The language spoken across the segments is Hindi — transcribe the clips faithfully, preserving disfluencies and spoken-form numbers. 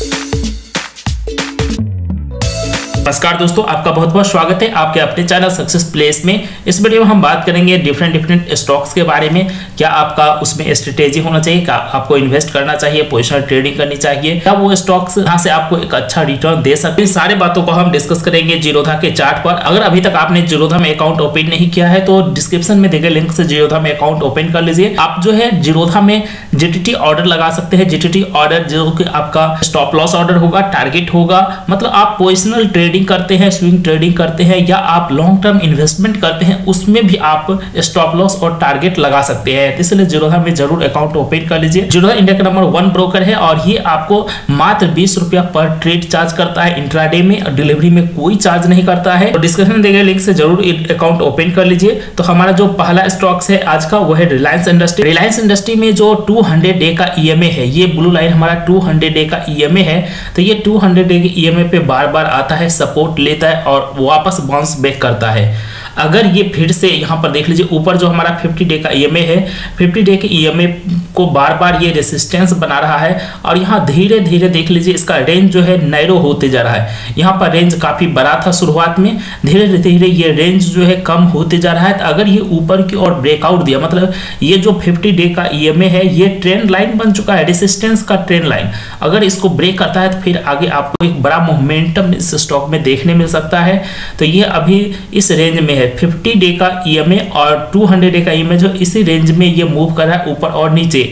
नमस्कार दोस्तों, आपका बहुत बहुत स्वागत है आपके अपने चैनल सक्सेस प्लेस में। इस वीडियो में हम बात करेंगे डिफरेंट डिफरेंट स्टॉक्स के बारे में। क्या आपका उसमें स्ट्रेटेजी होना चाहिए, क्या आपको इन्वेस्ट करना चाहिए, पोजिशनल ट्रेडिंग करनी चाहिए, क्या वो स्टॉक्स यहाँ से आपको एक अच्छा रिटर्न दे सकते हैं। सारे बातों को हम डिस्कस करेंगे जीरोधा के चार्ट पर। अगर अभी तक आपने जीरोधा में अकाउंट ओपन नहीं किया है तो डिस्क्रिप्शन में दिए गए लिंक से जीरोधा में अकाउंट ओपन कर लीजिए। आप जो है जीरोधा में जीटीटी ऑर्डर लगा सकते हैं। जीटीटी ऑर्डर जो कि आपका स्टॉप लॉस ऑर्डर होगा, टारगेट होगा, मतलब आप पोजिशनल ट्रेडिंग करते हैं, स्विंग ट्रेडिंग करते हैं, या आप लॉन्ग टर्म इन्वेस्टमेंट करते हैं, उसमें भी आप स्टॉप लॉस और टारगेट लगा सकते हैं। इसलिए जीरोधा में जरूर अकाउंट ओपन कर लीजिए। जीरोधा इंडिया का नंबर वन ब्रोकर है और ये आपको मात्र बीस रुपया पर ट्रेड चार्ज करता है इंट्राडे में, और डिलीवरी में कोई चार्ज नहीं करता है। तो डिस्क्रिप्शन में दिए गए लिंक से जरूर अकाउंट ओपन कर लीजिए। तो हमारा जो पहला स्टॉक्स है आज का वो है रिलायंस इंडस्ट्री। रिलायंस इंडस्ट्री में जो टू हंड्रेड डे का ई एम ए है, ये ब्लू लाइन हमारा टू हंड्रेड डे का ई एम ए है। तो ये टू हंड्रेड डे के ई एम ए पे बार बार आता है, सपोर्ट लेता है और वापस बाउंस बैक करता है। अगर ये फिर से यहाँ पर देख लीजिए, ऊपर जो हमारा फिफ्टी डे का ईएमए है, फिफ्टी डे के ईएमए को बार बार ये रेसिस्टेंस बना रहा है और यहाँ धीरे धीरे देख लीजिए इसका रेंज जो है नैरो होते जा रहा है। यहाँ पर रेंज काफ़ी बड़ा था शुरुआत में, धीरे धीरे ये रेंज जो है कम होते जा रहा है। तो अगर ये ऊपर की ओर ब्रेकआउट दिया, मतलब ये जो फिफ्टी डे का ईएमए है ये ट्रेंड लाइन बन चुका है, रेसिस्टेंस का ट्रेंड लाइन, अगर इसको ब्रेक करता है तो फिर आगे आपको एक बड़ा मोमेंटम इस स्टॉक में देखने मिल सकता है। तो ये अभी इस रेंज में है, फिफ्टी डे का ईएमए और टू हंड्रेड डे का ईएमए जो इसी रेंज में ये मूव कर रहा है ऊपर और नीचे।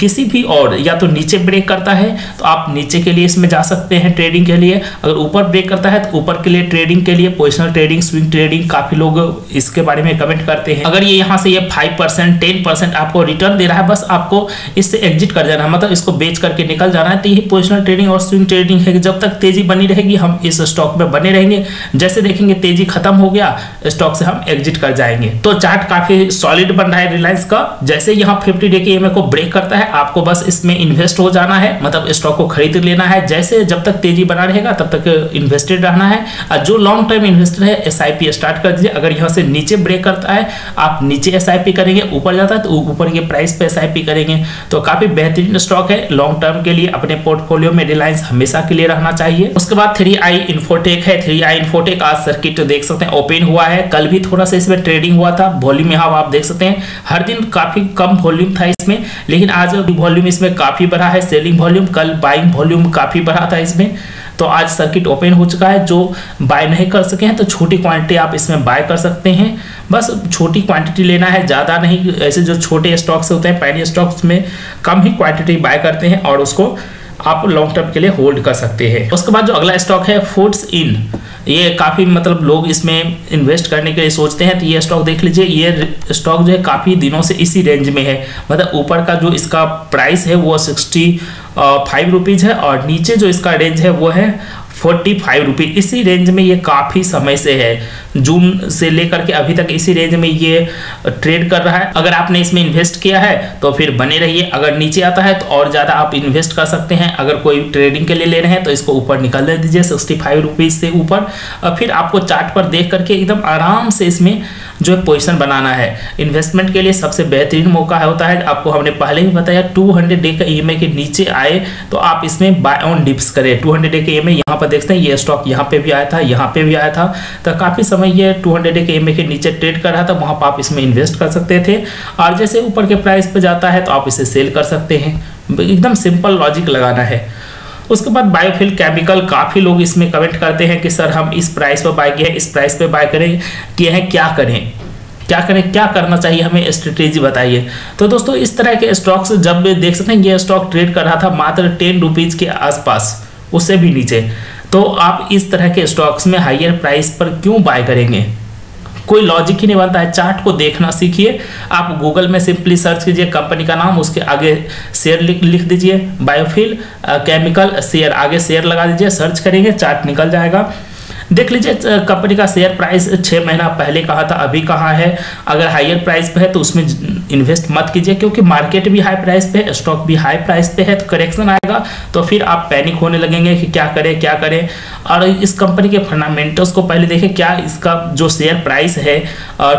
किसी भी और या तो नीचे ब्रेक करता है तो आप नीचे के लिए इसमें जा सकते हैं ट्रेडिंग के लिए, अगर ऊपर ब्रेक करता है तो ऊपर के लिए ट्रेडिंग के लिए पोजिशनल ट्रेडिंग, स्विंग ट्रेडिंग, काफी लोग इसके बारे में कमेंट करते हैं। अगर ये यहाँ से ये फाइव परसेंट टेन परसेंट आपको रिटर्न दे रहा है, बस आपको इससे एग्जिट कर जाना है, मतलब इसको बेच करके निकल जाना है। तो ये पोजिशनल ट्रेडिंग और स्विंग ट्रेडिंग है। जब तक तेजी बनी रहेगी हम इस स्टॉक में बने रहेंगे, जैसे देखेंगे तेजी खत्म हो गया स्टॉक से हम एग्जिट कर जाएंगे। तो चार्ट काफी सॉलिड बन रहा है रिलायंस का। जैसे यहाँ फिफ्टी डे के ईएमए को ब्रेक करता है आपको बस इसमें इन्वेस्ट हो जाना है, मतलब स्टॉक को खरीद लेना है। जैसे जब तक तेजी बना रहेगा तब तक इन्वेस्टेड रहना है, और जो लॉन्ग टर्म इन्वेस्टर है एसआईपी स्टार्ट कर दीजिए। अगर यहाँ से नीचे ब्रेक करता है आप नीचे एसआईपी करेंगे, ऊपर जाता है तो ऊपर के प्राइस पे एसआईपी करेंगे। तो काफी बेहतरीन स्टॉक है लॉन्ग टर्म के लिए, अपने पोर्टफोलियो में रिलायंस हमेशा के लिए रहना चाहिए। उसके बाद थ्री आई इन्फोटेक है। थ्री आई इन्फोटेक आज सर्किट देख सकते हैं ओपन हुआ है, कल भी थोड़ा सा इसमें ट्रेडिंग हुआ था, वॉल्यूम यहाँ आप देख सकते हैं हर दिन काफी कम वॉल्यूम था इसमें, लेकिन आज वॉल्यूम इसमें काफी बढ़ा है, सेलिंग वॉल्यूम, कल बाइंग वॉल्यूम काफी बढ़ा था इसमें। तो आज सर्किट ओपन हो चुका है, जो बाय नहीं कर सके हैं तो छोटी क्वांटिटी आप इसमें बाय कर सकते हैं, बस छोटी क्वांटिटी लेना है, ज़्यादा नहीं। ऐसे जो छोटे स्टॉक्स होते हैं पैनी स्टॉक्स में कम ही क्वांटिटी बाय करते हैं और उसको आप लॉन्ग टर्म के लिए होल्ड कर सकते हैं। उसके बाद जो अगला स्टॉक है फूड्स इन, ये काफ़ी मतलब लोग इसमें इन्वेस्ट करने के लिए सोचते हैं। तो ये स्टॉक देख लीजिए, ये स्टॉक जो है काफ़ी दिनों से इसी रेंज में है, मतलब ऊपर का जो इसका प्राइस है वो सिक्सटी फाइव रुपीज़ है और नीचे जो इसका रेंज है वो है फोर्टी फाइव रुपी। इसी रेंज में ये काफ़ी समय से है, जून से लेकर के अभी तक इसी रेंज में ये ट्रेड कर रहा है। अगर आपने इसमें इन्वेस्ट किया है तो फिर बने रहिए, अगर नीचे आता है तो और ज़्यादा आप इन्वेस्ट कर सकते हैं। अगर कोई ट्रेडिंग के लिए ले रहे हैं तो इसको ऊपर निकलने दीजिए सिक्सटी फाइव रुपीज़ से ऊपर, और फिर आपको चार्ट पर देख करके एकदम आराम से इसमें जो है पोजिशन बनाना है। इन्वेस्टमेंट के लिए सबसे बेहतरीन मौका होता है, आपको हमने पहले भी बताया। टू हंड्रेड डे का ई एम ए के नीचे आए तो आप इसमें बाय ऑन डिप्स करें। टू हंड्रेड डे के ई एम ए यहाँ पर देखते हैं, ये स्टॉक यहाँ पे भी आया था, यहाँ पे भी आया था, तो काफ़ी समय ये टू हंड्रेड डे के ईएमए के नीचे ट्रेड कर रहा था, वहाँ पर आप इसमें इन्वेस्ट कर सकते थे। और जैसे ऊपर के प्राइस पे जाता है तो आप इसे सेल कर सकते हैं, एकदम सिंपल लॉजिक लगाना है। उसके बाद बायोफिल केमिकल, काफ़ी लोग इसमें कमेंट करते हैं कि सर हम इस प्राइस पर बाय किए हैं, इस प्राइस पर बाय करें किए हैं, क्या करें क्या करें क्या करना चाहिए, हमें स्ट्रेटेजी बताइए। तो दोस्तों इस तरह के स्टॉक्स जब देख सकते हैं, ये स्टॉक ट्रेड कर रहा था मात्र टेन रुपीज़ के आसपास, उससे भी नीचे। तो आप इस तरह के स्टॉक्स में हायर प्राइस पर क्यों बाय करेंगे, कोई लॉजिक ही नहीं बनता है। चार्ट को देखना सीखिए, आप गूगल में सिंपली सर्च कीजिए कंपनी का नाम, उसके आगे शेयर लिख लिख दीजिए, बायोफिल केमिकल शेयर, आगे शेयर लगा दीजिए, सर्च करेंगे चार्ट निकल जाएगा। देख लीजिए कंपनी का शेयर प्राइस छः महीना पहले कहाँ था, अभी कहाँ है। अगर हायर प्राइस पे है तो उसमें इन्वेस्ट मत कीजिए, क्योंकि मार्केट भी हाई प्राइस पे है, स्टॉक भी हाई प्राइस पे है, तो करेक्शन आएगा तो फिर आप पैनिक होने लगेंगे कि क्या करें क्या करें। और इस कंपनी के फंडामेंटल्स को पहले देखें, क्या इसका जो शेयर प्राइस है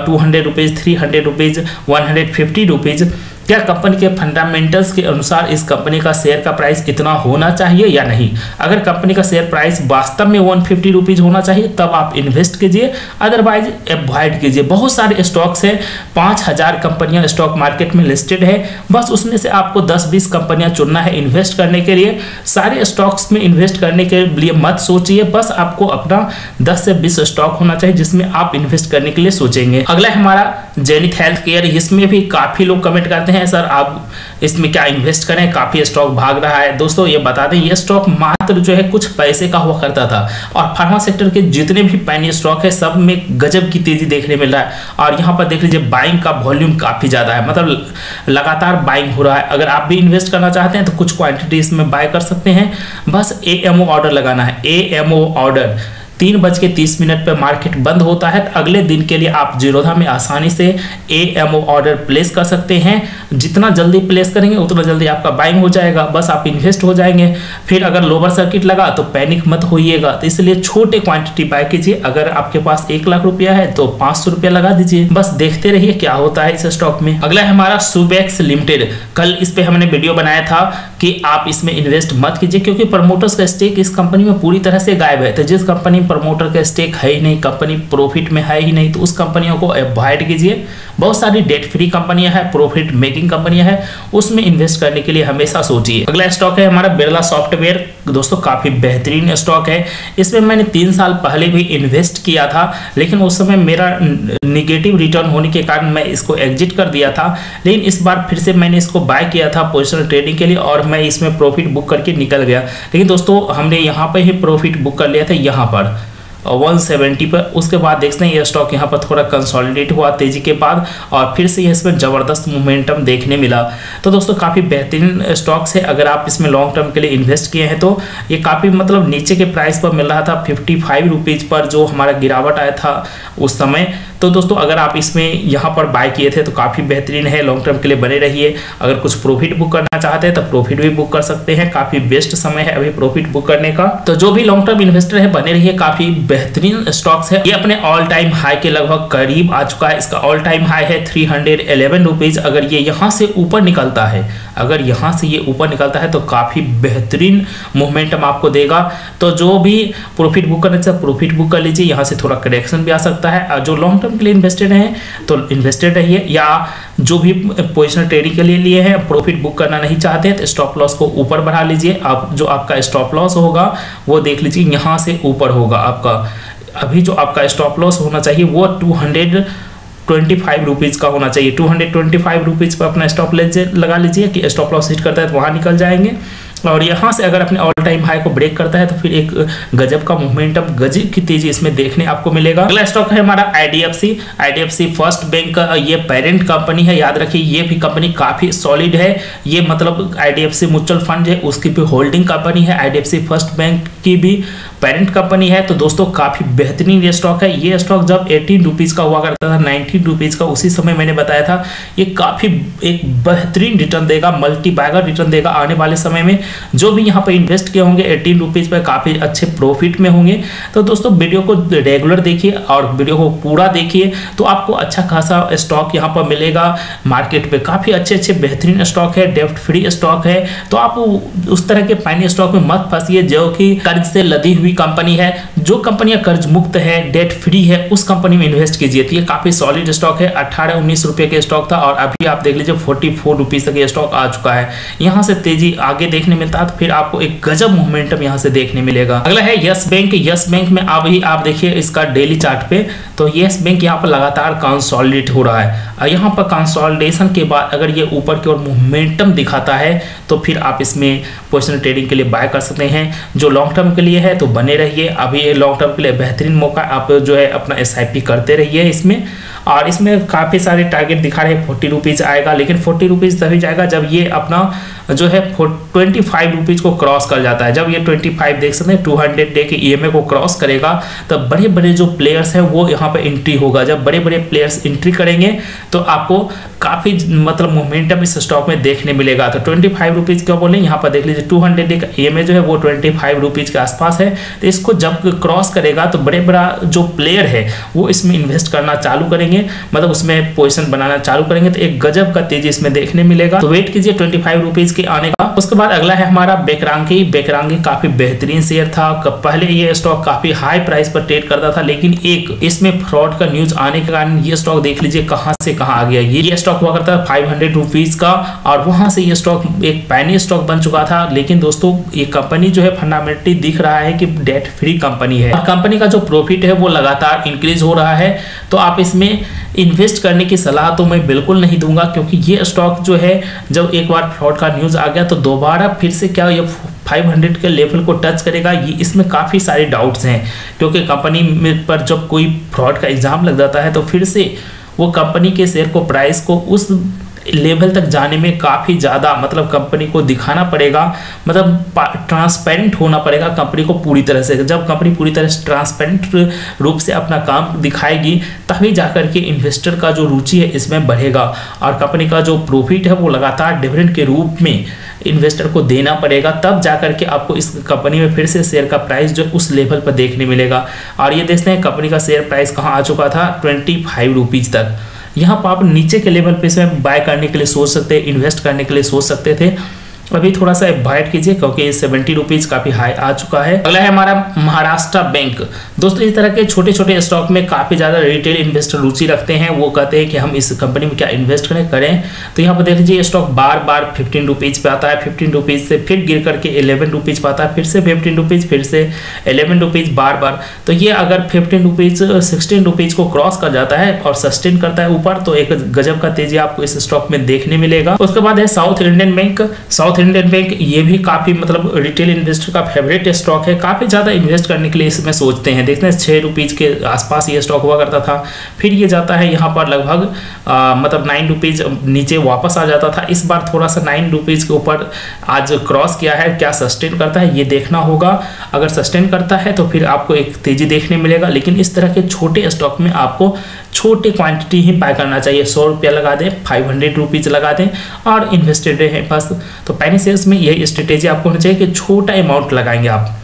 two hundred rupees, three hundred rupees, one hundred fifty rupees, क्या कंपनी के फंडामेंटल्स के अनुसार इस कंपनी का शेयर का प्राइस इतना होना चाहिए या नहीं। अगर कंपनी का शेयर प्राइस वास्तव में वन फिफ्टी रुपीज होना चाहिए तब आप इन्वेस्ट कीजिए, अदरवाइज अवॉइड कीजिए। बहुत सारे स्टॉक्स हैं, पाँच हजार कंपनियां स्टॉक मार्केट में लिस्टेड है, बस उसमें से आपको दस बीस कंपनियां चुनना है इन्वेस्ट करने के लिए। सारे स्टॉक्स में इन्वेस्ट करने के लिए मत सोचिए, बस आपको अपना दस से बीस स्टॉक होना चाहिए जिसमें आप इन्वेस्ट करने के लिए सोचेंगे। अगला हमारा जेनिक हेल्थ केयर, इसमें भी काफी लोग कमेंट करते हैं सर आप इसमें क्या इन्वेस्ट करें, काफी स्टॉक भाग रहा है। दोस्तों ये बता दें, ये स्टॉक मात्र जो है कुछ पैसे का हुआ करता था और फार्मा सेक्टर के जितने भी पैनी स्टॉक है सब में गजब की तेजी देखने मिल रहा है। और यहाँ पर देख लीजिए बाइंग का वॉल्यूम काफी ज्यादा है, मतलब लगातार बाइंग हो रहा है। अगर आप भी इन्वेस्ट करना चाहते हैं तो कुछ क्वांटिटी इसमें बाय कर सकते हैं, बस एएमओ ऑर्डर लगाना है। एएमओ ऑर्डर तीन बज के तीस मिनट पर मार्केट बंद होता है, तो अगले दिन के लिए आप जीरोधा में आसानी से एएमओ ऑर्डर प्लेस कर सकते हैं। जितना जल्दी प्लेस करेंगे उतना जल्दी आपका बाइंग हो जाएगा, बस आप इन्वेस्ट हो जाएंगे। फिर अगर लोअर सर्किट लगा तो पैनिक मत होइएगा, तो इसलिए छोटे क्वांटिटी बाय कीजिए। अगर आपके पास एक लाख रुपया है तो पाँच सौ रुपया लगा दीजिए, बस देखते रहिए क्या होता है इस स्टॉक में। अगला हमारा सुबैक्स लिमिटेड, कल इस पर हमने वीडियो बनाया था कि आप इसमें इन्वेस्ट मत कीजिए क्योंकि प्रमोटर्स का स्टेक इस कंपनी में पूरी तरह से गायब है। तो जिस कंपनी प्रमोटर का स्टेक है ही नहीं, कंपनी प्रॉफिट में है ही नहीं, तो उस कंपनियों को अवॉइड कीजिए। बहुत सारी डेट फ्री कंपनियां हैं, प्रॉफिट मेकिंग कंपनियां हैं, उसमें इन्वेस्ट करने के लिए हमेशा सोचिए। अगला स्टॉक है हमारा बिरला सॉफ्टवेयर। दोस्तों काफी बेहतरीन स्टॉक है, इसमें मैंने तीन साल पहले भी इन्वेस्ट किया था, लेकिन उस समय मेरा निगेटिव रिटर्न होने के कारण मैं इसको एग्जिट कर दिया था। लेकिन इस बार फिर से मैंने इसको बाय किया था पोजिशनल ट्रेडिंग के लिए और मैं इसमें प्रॉफिट बुक करके निकल गया। लेकिन दोस्तों हमने यहाँ पर ही प्रॉफिट बुक कर लिया था, यहाँ पर एक सौ सत्तर पर। उसके बाद देखते हैं ये स्टॉक यहाँ पर थोड़ा कंसोलिडेट हुआ तेजी के बाद और फिर से इसमें ज़बरदस्त मोमेंटम देखने मिला। तो दोस्तों काफ़ी बेहतरीन स्टॉक्स है, अगर आप इसमें लॉन्ग टर्म के लिए इन्वेस्ट किए हैं तो ये काफ़ी मतलब नीचे के प्राइस पर मिल रहा था, फिफ्टी फाइव रुपीज़ पर जो हमारा गिरावट आया था उस समय। तो दोस्तों अगर आप इसमें यहाँ पर बाय किए थे तो काफ़ी बेहतरीन है, लॉन्ग टर्म के लिए बने रहिए। अगर कुछ प्रॉफिट बुक करना चाहते हैं तो प्रॉफिट भी बुक कर सकते हैं, काफ़ी बेस्ट समय है अभी प्रॉफिट बुक करने का। तो जो भी लॉन्ग टर्म इन्वेस्टर है बने रहिए, काफ़ी बेहतरीन स्टॉक्स है। ये अपने ऑल टाइम हाई के लगभग करीब आ चुका है, इसका ऑल टाइम हाई है थ्री हंड्रेड एलेवन रुपीज़। अगर ये यहाँ से ऊपर निकलता है, अगर यहाँ से ये ऊपर निकलता है तो काफ़ी बेहतरीन मोमेंटम आपको देगा। तो जो भी प्रॉफिट बुक करना चाहते प्रॉफिट बुक कर लीजिए, यहाँ से थोड़ा करेक्शन भी आ सकता है। और जो लॉन्ग के लिए इन्वेस्टेड हैं तो इन्वेस्टेड रहिए, या जो भी पोजिशनल ट्रेडिंग के लिए लिए हैं प्रॉफिट बुक करना नहीं चाहते हैं तो स्टॉप लॉस को ऊपर बढ़ा लीजिए। आप जो आपका स्टॉप लॉस होगा वो देख लीजिए, यहाँ से ऊपर होगा आपका। अभी जो आपका स्टॉप लॉस होना चाहिए वो two hundred twenty five rupees का होना चाहिए। Two hundred twenty five rupees पर अपना स्टॉप लगा लीजिए कि स्टॉप लॉस हिट करता है तो वहाँ निकल जाएंगे। और यहाँ से अगर अपने ऑल टाइम हाई को ब्रेक करता है तो फिर एक गजब का मोमेंटम, गजब की तेजी इसमें देखने आपको मिलेगा। अगला स्टॉक है हमारा आईडीएफसी। आईडीएफसी फर्स्ट बैंक का ये पेरेंट कंपनी है, याद रखिए ये भी कंपनी काफ़ी सॉलिड है। ये मतलब आईडीएफसी म्यूचुअल फंड है उसकी भी होल्डिंग कंपनी है, आईडीएफसी फर्स्ट बैंक की भी पेरेंट कंपनी है। तो दोस्तों काफ़ी बेहतरीन ये स्टॉक है। ये स्टॉक जब एटीन रुपीज़ का हुआ करता था, नाइनटीन रुपीज़ का, उसी समय मैंने बताया था ये काफ़ी एक बेहतरीन रिटर्न देगा, मल्टी बैगर रिटर्न देगा आने वाले समय में। जो भी यहाँ पर इन्वेस्ट किए होंगे एटीन रुपीज़ पर काफ़ी अच्छे प्रॉफिट में होंगे। तो दोस्तों वीडियो को रेगुलर देखिए और वीडियो को पूरा देखिए, तो आपको अच्छा खासा स्टॉक यहाँ पर मिलेगा। मार्केट में काफ़ी अच्छे अच्छे बेहतरीन स्टॉक है, डेब्ट फ्री स्टॉक है, तो आप उस तरह के पैनी स्टॉक में मत फंसिए जो कि कर्ज से लदी हुई कंपनी है। जो कंपनियाँ कर्ज मुक्त है, डेट फ्री है, उस कंपनी में इन्वेस्ट कीजिए। तो ये काफ़ी सॉलिड स्टॉक है, अट्ठारह उन्नीस रुपये के स्टॉक था और अभी आप देख लीजिए फोर्टी फोर रुपीज़ तक ये स्टॉक आ चुका है। यहाँ से तेजी आगे देखने मिलता है तो फिर आपको एक गजब मोमेंटम यहां से देखने मिलेगा। अगला है यस बैंक। यस बैंक में अब ही आप देखिए इसका डेली चार्ट पे, तो यस बैंक यहां पर लगातार कंसोलिडेट हो रहा है और यहां पर कंसोलिडेशन के बाद अगर ये ऊपर की ओर मोमेंटम दिखाता है तो फिर आप इसमें पोजिशनल ट्रेडिंग के लिए बाय कर सकते हैं। जो लॉन्ग टर्म के लिए है तो बने रहिए, अभी ये लॉन्ग टर्म के लिए बेहतरीन मौका, आप जो है अपना एस आई पी करते रहिए इसमें। और इसमें काफ़ी सारे टारगेट दिखा रहे हैं, फोर्टी रुपीज़ आएगा, लेकिन फोर्टी रुपीज़ तभी जाएगा जब ये अपना जो है ट्वेंटी फाइव रुपीज़ को क्रॉस कर जाता है। जब ये ट्वेंटी फाइव देख सकते हैं टू हंड्रेड डे के ई एम ए को क्रॉस करेगा तब बड़े बड़े जो प्लेयर्स हैं वो यहाँ पर एंट्री होगा। जब बड़े बड़े प्लेयर्स एंट्री करेंगे तो आपको काफ़ी मतलब मोमेंटम इस स्टॉक में देखने मिलेगा। तो ट्वेंटी फाइव रुपीज़ क्यों बोलें, यहाँ पर देख लीजिए टू हंड्रेड डे का ई एम ए जो है वो ट्वेंटी फाइव रुपीज़ के आसपास है। तो इसको जब क्रॉस करेगा तो बड़े बड़ा जो प्लेयर है वो इसमें इन्वेस्ट करना चालू करेंगे। करेंगे, मतलब उसमें पोजीशन बनाना चालू करेंगे तो एक गजब का तेजी इसमें देखने मिलेगा। तो वेट कीजिए ट्वेंटी फाइव रुपीज के आने का। उसके बाद अगला है हमारा बेकरांगी। बेकरांगी काफी बेहतरीन शेयर था। पहले ये स्टॉक काफी हाई प्राइस पर ट्रेड करता था, लेकिन एक इसमें फ्रॉड का न्यूज आने के कारण ये स्टॉक देख लीजिए कहां से कहां आ गया। ये, ये स्टॉक हुआ करता था फाइव हंड्रेड रुपीज का और वहां से ये स्टॉक एक पैनी स्टॉक बन चुका था। लेकिन दोस्तों ये कंपनी जो है फंडामेंटली दिख रहा है कि डेट फ्री कंपनी है और कंपनी का जो प्रॉफिट है वो लगातार इंक्रीज हो रहा है। तो आप इसमें इन्वेस्ट करने की सलाह तो मैं बिल्कुल नहीं दूंगा, क्योंकि ये स्टॉक जो है जब एक बार फ्रॉड का न्यूज आ गया तो दोबारा फिर से क्या ये फाइव हंड्रेड के लेवल को टच करेगा, ये इसमें काफ़ी सारे डाउट्स हैं। क्योंकि कंपनी में पर जब कोई फ्रॉड का इल्ज़ाम लग जाता है तो फिर से वो कंपनी के शेयर को प्राइस को उस लेवल तक जाने में काफ़ी ज़्यादा मतलब कंपनी को दिखाना पड़ेगा, मतलब ट्रांसपेरेंट होना पड़ेगा कंपनी को पूरी तरह से। जब कंपनी पूरी तरह से ट्रांसपेरेंट रूप से अपना काम दिखाएगी तभी जाकर के इन्वेस्टर का जो रुचि है इसमें बढ़ेगा और कंपनी का जो प्रॉफिट है वो लगातार डिविडेंड के रूप में इन्वेस्टर को देना पड़ेगा, तब जाकर के आपको इस कंपनी में फिर से शेयर का प्राइस जो उस लेवल पर देखने मिलेगा। और ये देखते हैं कंपनी का शेयर प्राइस कहाँ आ चुका था, ट्वेंटी फाइव रुपीज़ तक। यहाँ पर आप नीचे के लेवल पे इसमें बाय करने के लिए सोच सकते, इन्वेस्ट करने के लिए सोच सकते थे। अभी थोड़ा सा अवॉइड कीजिए क्योंकि सेवेंटी रुपीज काफी हाई आ चुका है। अगला है हमारा महाराष्ट्र बैंक। दोस्तों इस तरह के छोटे छोटे स्टॉक में काफी ज्यादा रिटेल इन्वेस्टर रुचि रखते हैं, वो कहते हैं कि हम इस कंपनी में क्या इन्वेस्ट करें करें तो यहाँ पर देख लीजिए स्टॉक बार बार फिफ्टीन रुपीज पे आता है, फिफ्टीन रुपीज से फिर गिर करके इलेवन रुपीज पे आता है, फिर से फिफ्टीन रुपीज फिर से इलेवन रुपीज बार बार। तो ये अगर फिफ्टीन रुपीज सिक्सटीन रुपीज को क्रॉस कर जाता है और सस्टेन करता है ऊपर तो एक गजब का तेजी आपको इस स्टॉक में देखने मिलेगा। उसके बाद है south Indian bank. South Indian bank ये भी काफी मतलब रिटेल इन्वेस्टर का फेवरेट स्टॉक है, काफी ज्यादा इन्वेस्ट करने के लिए इसमें सोचते हैं। देखते हैं छह रुपीज के आसपास ये स्टॉक हुआ करता था, फिर ये जाता है यहाँ पर लगभग आ, मतलब नाइन रुपीज नीचे वापस आ जाता था। इस बार थोड़ा सा नाइन रुपीज के ऊपर आज क्रॉस किया है, क्या सस्टेन करता है ये देखना होगा। अगर सस्टेन करता है तो फिर आपको एक तेजी देखने मिलेगा। लेकिन इस तरह के छोटे स्टॉक में आपको छोटे क्वांटिटी ही बाय करना चाहिए, सौ रुपया लगा दें, फाइव हंड्रेड रुपीज लगा दें और इन्वेस्टेड है बस। तो पैनी शेयर्स में यही स्ट्रेटेजी आपको होनी चाहिए कि छोटा अमाउंट लगाएंगे आप।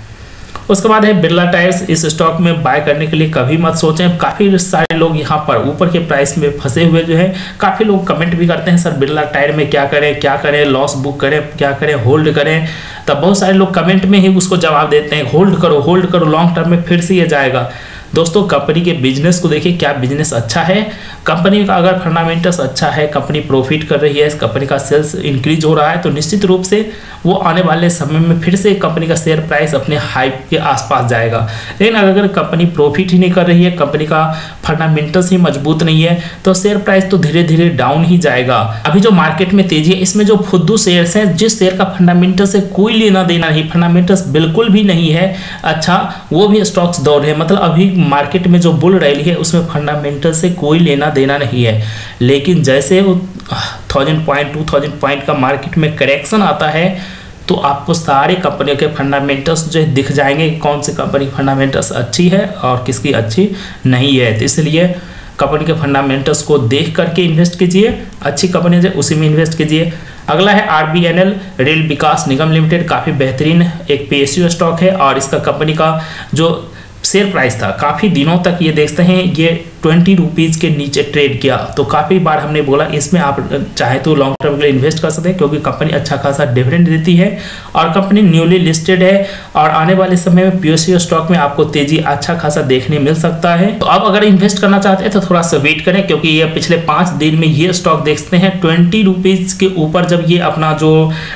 उसके बाद है बिरला टायर्स। इस स्टॉक में बाय करने के लिए कभी मत सोचें। काफ़ी सारे लोग यहाँ पर ऊपर के प्राइस में फंसे हुए जो है, काफ़ी लोग कमेंट भी करते हैं सर बिरला टायर में क्या करें क्या करें, लॉस बुक करें क्या करें, होल्ड करें। तब बहुत सारे लोग कमेंट में ही उसको जवाब देते हैं होल्ड करो होल्ड करो, लॉन्ग टर्म में फिर से ये जाएगा। दोस्तों कंपनी के बिजनेस को देखिए, क्या बिजनेस अच्छा है कंपनी का, अगर फंडामेंटल्स अच्छा है, कंपनी प्रॉफिट कर रही है, कंपनी का सेल्स इंक्रीज हो रहा है तो निश्चित रूप से वो आने वाले समय में फिर से कंपनी का शेयर प्राइस अपने हाई के आसपास जाएगा। लेकिन अगर कंपनी प्रॉफिट ही नहीं कर रही है, कंपनी का फंडामेंटल्स ही मजबूत नहीं है तो शेयर प्राइस तो धीरे धीरे डाउन ही जाएगा। अभी जो मार्केट में तेजी है इसमें जो फुद्दू शेयर्स हैं, जिस शेयर का फंडामेंटल से कोई लेना देना नहीं, फंडामेंटल्स बिल्कुल भी नहीं है अच्छा, वो भी स्टॉक्स दौड़ रहे हैं। मतलब अभी मार्केट में जो बुल रैली है उसमें फंडामेंटल से कोई लेना देना नहीं है। लेकिन जैसे वो thousand point two thousand point का मार्केट में करेक्शन आता है तो आपको सारे कंपनियों के फंडामेंटल्स जो दिख जाएंगे, कौन सी कंपनी फंडामेंटल्स अच्छी है और किसकी अच्छी नहीं है। तो इसलिए कंपनी के फंडामेंटल्स को देख करके इन्वेस्ट कीजिए, अच्छी कंपनी है उसी में इन्वेस्ट कीजिए। अगला है RBNL, rail Vikas Nigam limited. काफ़ी बेहतरीन एक पीएसयू स्टॉक है और इसका कंपनी का जो शेयर प्राइस था काफ़ी दिनों तक ये देखते हैं ये ट्वेंटी रुपीज़ के नीचे ट्रेड किया। तो काफ़ी बार हमने बोला इसमें आप चाहे तो लॉन्ग टर्म के लिए इन्वेस्ट कर सकते हैं क्योंकि कंपनी अच्छा खासा डिविडेंड देती है और कंपनी न्यूली लिस्टेड है और आने वाले समय में पीएसयू स्टॉक में आपको तेजी अच्छा खासा देखने मिल सकता है। तो आप अगर इन्वेस्ट करना चाहते हैं तो थोड़ा सा वेट करें क्योंकि ये पिछले पाँच दिन में ये स्टॉक देखते हैं ट्वेंटी रुपीज़ के ऊपर जब ये अपना जो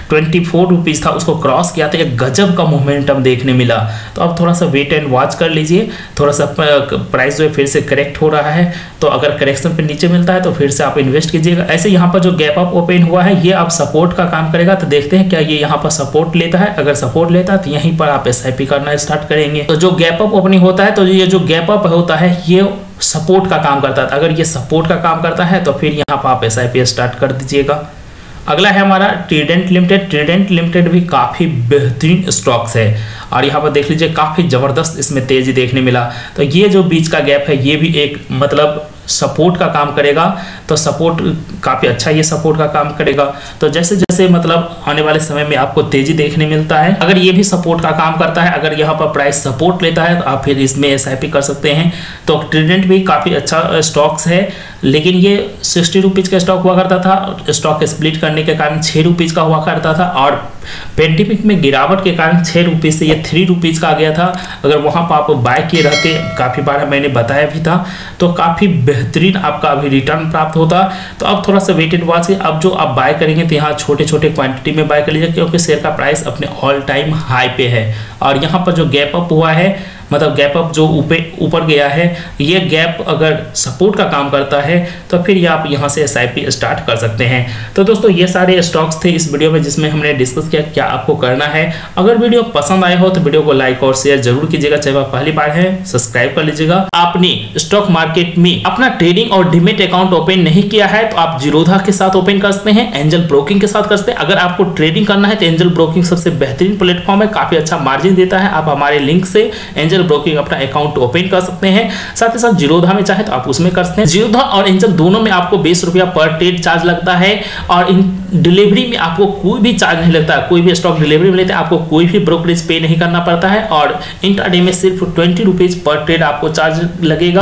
ट्वेंटी फोर रुपीज़ था उसको क्रॉस किया तो एक गजब का मोमेंटम देखने मिला। तो आप थोड़ा सा वेट एंड वॉच कर लीजिए, थोड़ा सा प्राइस जो है फिर से करेक्ट हो रहा है तो अगर करेक्शन पे नीचे मिलता है तो फिर से आप इन्वेस्ट कीजिएगा। ऐसे यहाँ पर जो गैप अप ओपन हुआ है ये आप सपोर्ट का काम करेगा। तो देखते हैं क्या ये यहाँ पर सपोर्ट लेता है, अगर सपोर्ट लेता है तो यहीं पर आप एसआईपी करना स्टार्ट करेंगे। तो जो गैप अप ओपनिंग होता है तो ये जो गैप अप होता है ये सपोर्ट का काम करता है, अगर ये सपोर्ट का काम करता है तो फिर यहाँ पर आप एसआईपी स्टार्ट कर दीजिएगा। अगला है हमारा ट्राइडेंट लिमिटेड। ट्राइडेंट लिमिटेड भी काफ़ी बेहतरीन स्टॉक्स है और यहाँ पर देख लीजिए काफ़ी ज़बरदस्त इसमें तेज़ी देखने मिला। तो ये जो बीच का गैप है ये भी एक मतलब सपोर्ट का काम करेगा। तो सपोर्ट काफ़ी अच्छा ये सपोर्ट का काम करेगा। तो जैसे जैसे मतलब आने वाले समय में आपको तेज़ी देखने मिलता है, अगर ये भी सपोर्ट का काम करता है, अगर यहाँ पर प्राइस सपोर्ट लेता है तो आप फिर इसमें एसआईपी कर सकते हैं। तो ट्राइडेंट भी काफ़ी अच्छा स्टॉक्स है लेकिन ये सिक्सटी रुपीज़ का स्टॉक हुआ करता था, स्टॉक स्प्लिट करने के कारण छः रुपीज़ का हुआ करता था और पेंडेमिक में गिरावट के कारण छः रुपीज़ से ये थ्री रुपीज़ का आ गया था। अगर वहाँ पर आप बाय किए रहते, काफ़ी बार मैंने बताया भी था, तो काफ़ी बेहतरीन आपका अभी रिटर्न प्राप्त होता। तो अब थोड़ा सा वेट एंड वॉच। अब जो आप बाय करेंगे तो यहाँ छोटे छोटे क्वांटिटी में बाय कर लीजिए, क्योंकि शेयर का प्राइस अपने ऑल टाइम हाई पे है और यहाँ पर जो गैप अप हुआ है, मतलब गैप अप जो ऊपर ऊपर गया है, ये गैप अगर सपोर्ट का काम करता है तो फिर आप यहाँ से एस आई पी स्टार्ट कर सकते हैं। तो दोस्तों ये सारे स्टॉक्स थे इस वीडियो में जिसमें हमने डिस्कस किया क्या आपको करना है। अगर वीडियो पसंद आए हो तो वीडियो को लाइक और शेयर जरूर कीजिएगा। चाहे आप पहली बार है सब्सक्राइब कर लीजिएगा। आपने स्टॉक मार्केट में अपना ट्रेडिंग और डीमेट अकाउंट ओपन नहीं किया है तो आप जीरोधा के साथ ओपन कर सकते हैं, एंजल ब्रोकिंग के साथ कर सकते हैं। अगर आपको ट्रेडिंग करना है तो एंजल ब्रोकिंग सबसे बेहतरीन प्लेटफॉर्म है, काफी अच्छा मार्जिन देता है। आप हमारे लिंक से एंजल ब्रोकिंग अपना अकाउंट ओपन कर सकते हैं। साथ ही साथ जीरोधा में चाहे तो आप उसमें कर सकते हैं। जीरोधा और एंजल दोनों में आपको बीस रुपया पर ट्रेड चार्ज लगता है और इन डिलीवरी में आपको कोई भी चार्ज नहीं लगता। कोई भी स्टॉक डिलीवरी में लेते हैं आपको कोई भी ब्रोकरेज पे नहीं करना पड़ता है और इंट्राडे में सिर्फ ट्वेंटी रुपीज पर ट्रेड आपको चार्ज लगेगा।